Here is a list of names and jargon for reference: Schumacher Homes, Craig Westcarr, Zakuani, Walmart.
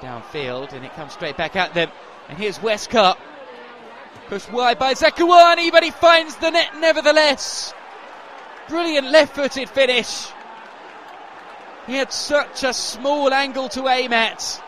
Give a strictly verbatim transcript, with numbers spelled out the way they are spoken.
downfield, and it comes straight back at them. And here's Westcarr, pushed wide by Zakuani, but he finds the net nevertheless. Brilliant left-footed finish. He had such a small angle to aim at.